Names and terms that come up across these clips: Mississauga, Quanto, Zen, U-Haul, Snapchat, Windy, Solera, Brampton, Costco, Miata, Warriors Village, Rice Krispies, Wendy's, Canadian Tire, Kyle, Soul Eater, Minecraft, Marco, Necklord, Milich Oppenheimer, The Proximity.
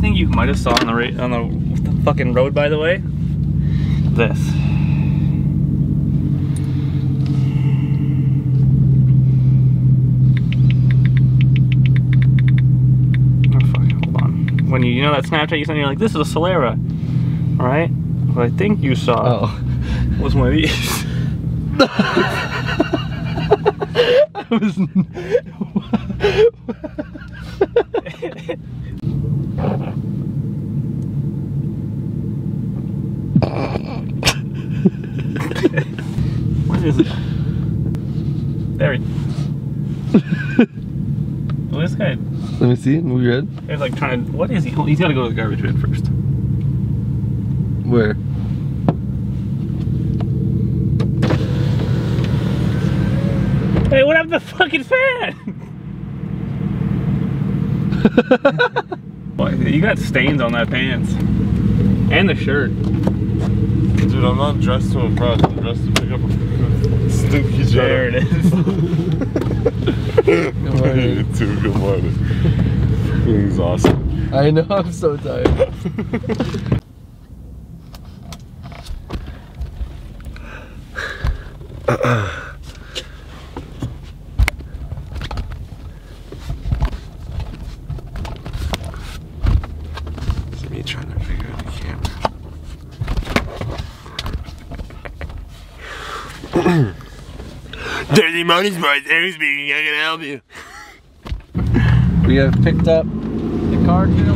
think you might have saw on the fucking road, by the way. This. Oh fuck, hold on. When you know that Snapchat you sent, you're like, this is a Solera, right? What I think you saw was one of these. I was. What is it? There it is. Well, this guy. Let me see. Move your head. He's like trying to. What is he? He's got to go to the garbage bin first. Where? Hey, what happened to the fucking fan? Boy, you got stains on that pants. And the shirt. Dude, I'm not dressed to impress. I'm dressed to pick up a stinky job. There it is. Good morning. You too, good morning. This is awesome. I know, I'm so tired. It's me trying to figure out the camera. Dirty Money's boys, Eric speaking, I can help you. We have picked up the car dealer.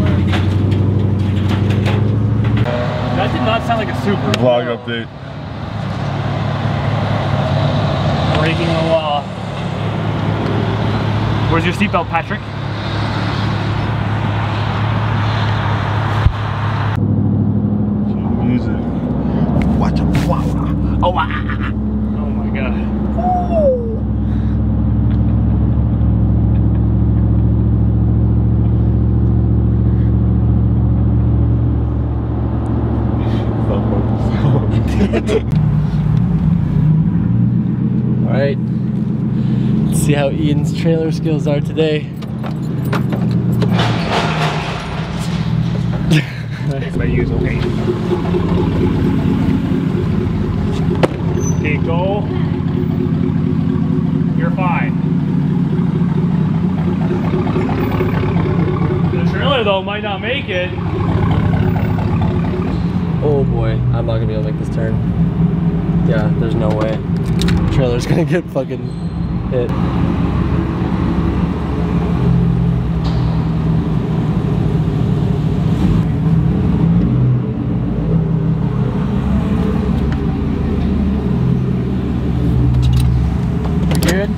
That did not sound like a super vlog update. Breaking the law. Where's your seatbelt, Patrick? Music. Watch out. Oh, oh my god. Alright, let's see how Ian's trailer skills are today. That's my usual pain. Okay, go. You're fine. The trailer though might not make it. Oh boy, I'm not gonna be able to make this turn. Yeah, there's no way. Trailer's gonna get fucking hit. We're good?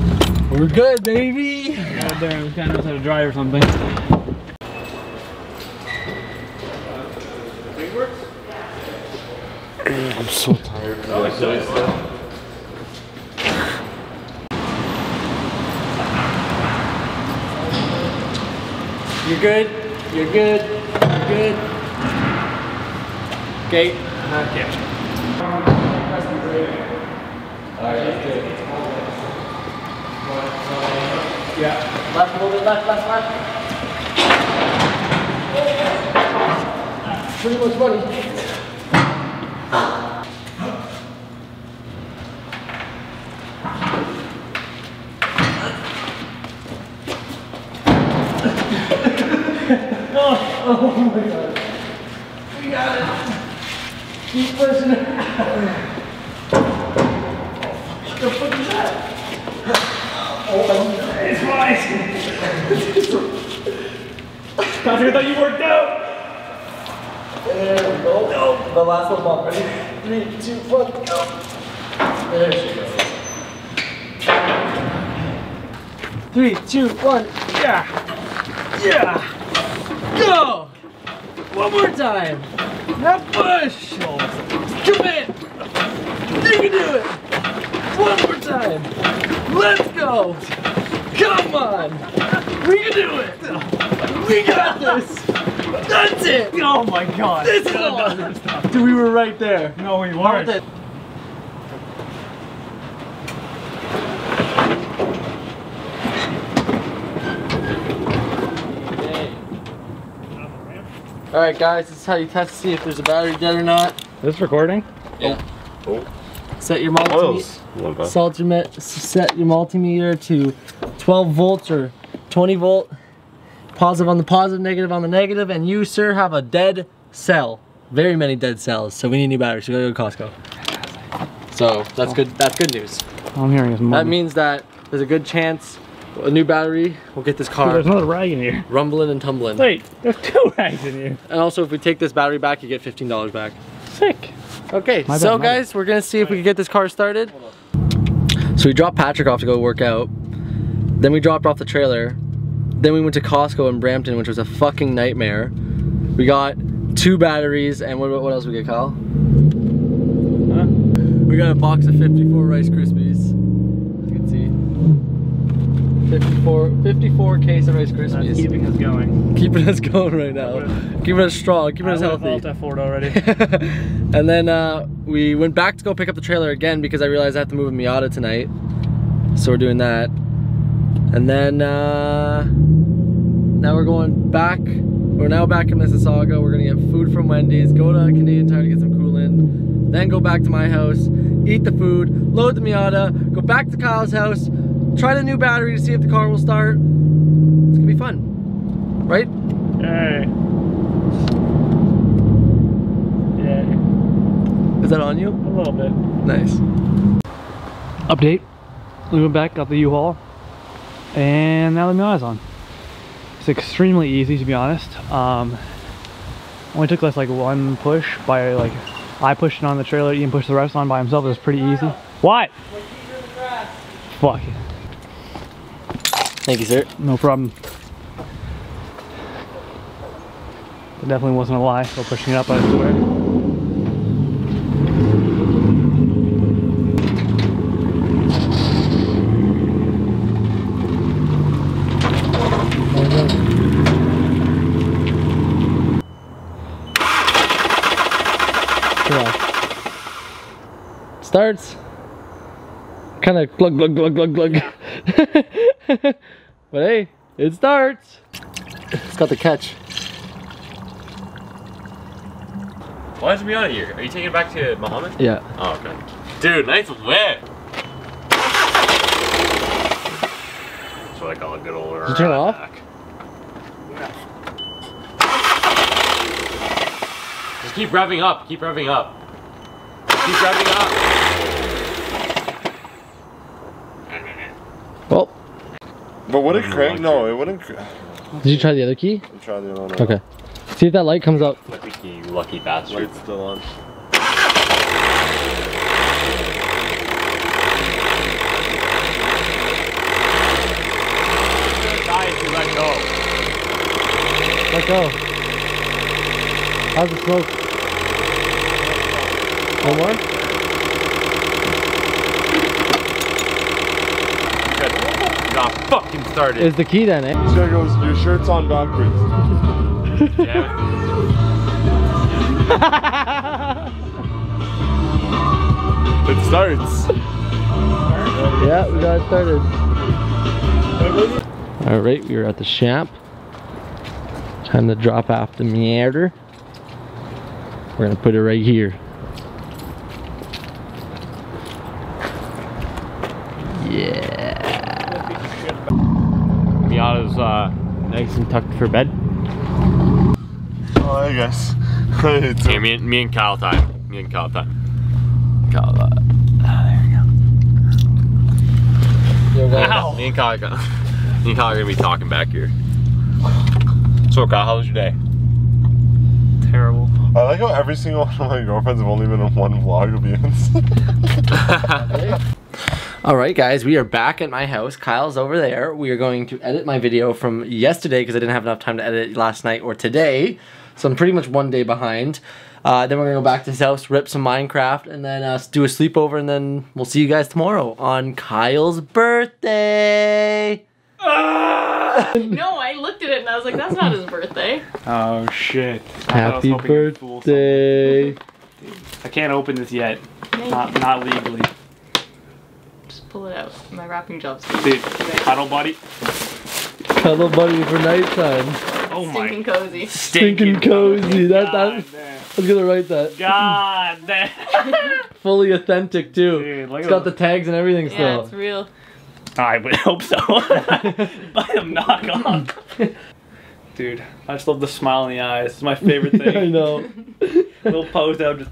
We're good, baby! God damn, this guy knows how to drive or something. I'm so tired. Oh, you're good, you're good, you're good. Okay. Yeah. Alright, that's good. Yeah. Left, a little bit left, left. Pretty much money. Oh my god. We got it. Keep pushing it. What the fuck is that? Oh, it's wise. Patrick, I thought you worked out. There we go. No. The last one bump. Ready? 3, 2, 1, go. There she goes. 3, 2, 1. Yeah. Yeah. Go! One more time! Now push! Come in! You can do it! One more time! Let's go! Come on! We can do it! We got this! That's it! Oh my god! This is awesome! Dude, we were right there! No, we weren't! Alright guys, this is how you test to see if there's a battery dead or not. This recording? Yeah. Oh. Set your multimeter. Set your multimeter to 12 volts or 20 volt. Positive on the positive, negative on the negative, and you, sir, have a dead cell. Very many dead cells. So we need new batteries. So we gotta go to Costco. So that's good. That's good news. I'm hearing is that means that there's a good chance a new battery will get this car. Dude, there's another rag in here. Rumbling and tumbling. Wait, there's two rags in here. And also, if we take this battery back, you get $15 back. Sick. Okay, so guys, we're gonna see if we can get this car started. So we dropped Patrick off to go work out. Then we dropped off the trailer. Then we went to Costco in Brampton, which was a fucking nightmare. We got two batteries, and what else we get, Kyle? Huh? We got a box of 54 Rice Krispies. You can see. 54 case of Rice Krispies. That's keeping us going. Keeping us going right now. Keeping us strong, keeping us healthy. I would've felt that Ford already. And then we went back to go pick up the trailer again because I realized I have to move a Miata tonight. So we're doing that. And then, now we're going back. We're now back in Mississauga. We're gonna get food from Wendy's, go to Canadian Tire to get some coolant, then go back to my house, eat the food, load the Miata, go back to Kyle's house, try the new battery to see if the car will start. It's gonna be fun, right? Yay. Yay. Is that on you? A little bit. Nice. Update. We went back, got the U-Haul. And now the Miata's on. It's extremely easy, to be honest. Only took us like one push by like, I pushed it on the trailer, Ian pushed the rest on by himself. It was pretty easy. What? Fuck it. Thank you, sir. No problem. It definitely wasn't a lie, so pushing it up, I swear. Starts kind of glug glug glug glug glug, but hey, it starts. It's got the catch. Why is it out of here? Are you taking it back to Muhammad? Yeah. Oh, okay. Dude, nice whip. That's what I call a good old. Did you turn it off? Yeah. Just keep revving up. Keep revving up. Keep revving up. Well, but would it crank? No, it wouldn't. Did you try the other key? I tried the other one. Okay. See if that light comes up. Lucky key, lucky bastard. Light's still on. Guys, you let go. Let go. How's the smoke? One more? Not fucking started. Is the key then, eh? There goes, your shirt's on backwards. Yeah. It starts. Yeah, we got it started. Alright, we were at the shop. Time to drop off the Miata. We're gonna put it right here. Yeah. Miata's nice and tucked for bed. Oh, I guess. Hey, me and Kyle time. Me and Kyle time. Kyle, there we go. Ow. Me and Kyle are gonna be talking back here. So, Kyle, how was your day? Terrible. I like how every single one of my girlfriends have only been in one vlog of you. Alright guys, we are back at my house. Kyle's over there. We are going to edit my video from yesterday because I didn't have enough time to edit last night or today. So I'm pretty much one day behind. Then we're going to go back to his house, rip some Minecraft, and then do a sleepover, and then we'll see you guys tomorrow on Kyle's birthday! No, I looked at it and I was like, that's not his birthday. Oh shit. Happy birthday! I can't open this yet. Not legally. Pull it out. My wrapping job's good. Cuddle buddy. Cuddle buddy for nighttime. Oh stinking my. Cozy. Stinking cozy. That. I was gonna write that. God damn. Fully authentic too. Dude, it's got the tags and everything still. Yeah, it's real. I would hope so. Buy them knockoff. Dude, I just love the smile in the eyes. It's my favorite thing. I know. Little pose out.